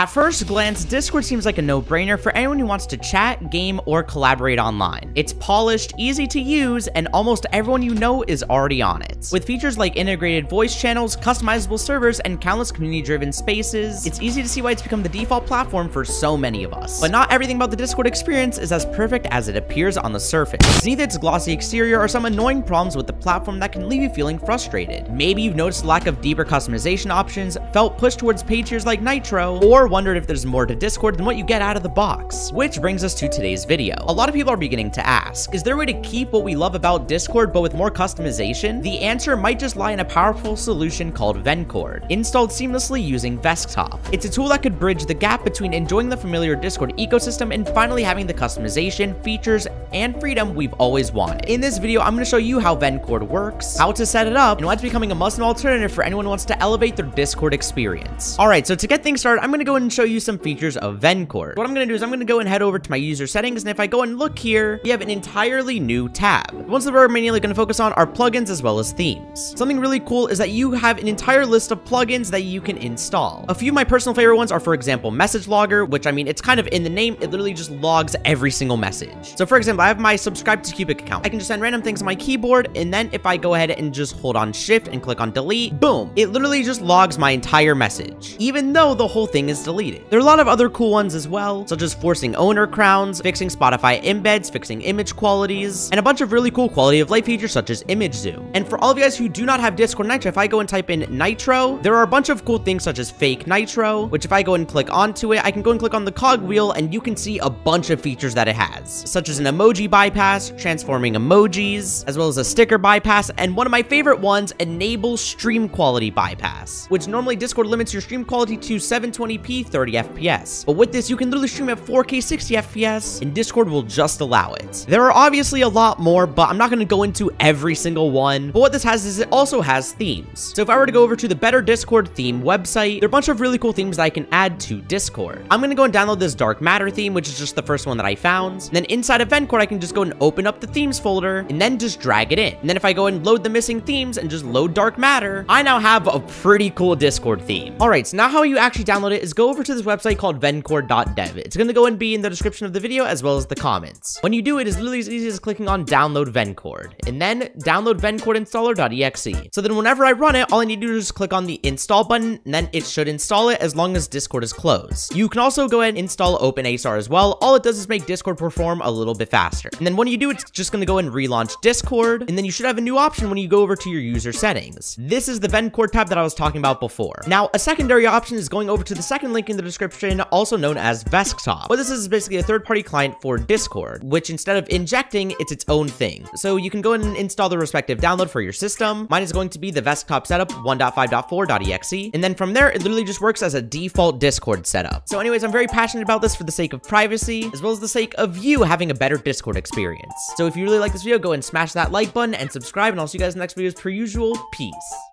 At first glance, Discord seems like a no-brainer for anyone who wants to chat, game, or collaborate online. It's polished, easy to use, and almost everyone you know is already on it. With features like integrated voice channels, customizable servers, and countless community-driven spaces, it's easy to see why it's become the default platform for so many of us. But not everything about the Discord experience is as perfect as it appears on the surface. Neither its glossy exterior or some annoying problems with the platform that can leave you feeling frustrated. Maybe you've noticed the lack of deeper customization options, felt pushed towards paid tiers like Nitro, or wondered if there's more to Discord than what you get out of the box. Which brings us to today's video. A lot of people are beginning to ask, is there a way to keep what we love about Discord but with more customization? The answer might just lie in a powerful solution called Vencord, installed seamlessly using Vesktop. It's a tool that could bridge the gap between enjoying the familiar Discord ecosystem and finally having the customization, features, and freedom we've always wanted. In this video, I'm going to show you how Vencord works, how to set it up, and why it's becoming a must-have alternative for anyone who wants to elevate their Discord experience. Alright, so to get things started, I'm going to go and show you some features of Vencord. What I'm going to do is I'm going to go and head over to my user settings, and if I go and look here, we have an entirely new tab. The ones that we're mainly going to focus on are plugins as well as themes. Something really cool is that you have an entire list of plugins that you can install. A few of my personal favorite ones are, for example, Message Logger, which, I mean, it's kind of in the name, it literally just logs every single message. So for example, I have my Subscribe to Cubic account. I can just send random things on my keyboard, and then if I go ahead and just hold on shift and click on delete, boom, it literally just logs my entire message, even though the whole thing is deleted. There are a lot of other cool ones as well, such as forcing owner crowns, fixing Spotify embeds, fixing image qualities, and a bunch of really cool quality of life features such as image zoom. And for all of you guys who do not have Discord Nitro, if I go and type in Nitro, there are a bunch of cool things such as fake Nitro, which if I go and click onto it, I can go and click on the cog wheel and you can see a bunch of features that it has, such as an emoji bypass, transforming emojis, as well as a sticker bypass, and one of my favorite ones, enable stream quality bypass, which normally Discord limits your stream quality to 720p 30fps, but with this you can literally stream at 4k 60fps and Discord will just allow it. There are obviously a lot more, but I'm not going to go into every single one. But what this has is it also has themes. So if I were to go over to the Better Discord theme website, there are a bunch of really cool themes that I can add to Discord. I'm going to go and download this Dark Matter theme, which is just the first one that I found, and then inside of Vencord I can just go and open up the themes folder and then just drag it in, and then if I go and load the missing themes and just load Dark Matter, I now have a pretty cool Discord theme. Alright, so now how you actually download it is go over to this website called vencord.dev. It's going to go and be in the description of the video as well as the comments. When you do, it is literally as easy as clicking on download Vencord and then download Vencord installer.exe. So then whenever I run it, all I need to do is just click on the install button and then it should install it as long as Discord is closed. You can also go ahead and install OpenASR as well. All it does is make Discord perform a little bit faster. And then when you do, it's just going to go and relaunch Discord, and then you should have a new option when you go over to your user settings. This is the Vencord tab that I was talking about before. Now, a secondary option is going over to the second link in the description, also known as Vesktop. What this is basically a third-party client for Discord, which instead of injecting, it's its own thing. So you can go and install the respective download for your system. Mine is going to be the Vesktop setup 1.5.4.exe, and then from there, it literally just works as a default Discord setup. So anyways, I'm very passionate about this for the sake of privacy, as well as the sake of you having a better Discord experience. So if you really like this video, go and smash that like button and subscribe, and I'll see you guys in the next videos per usual. Peace.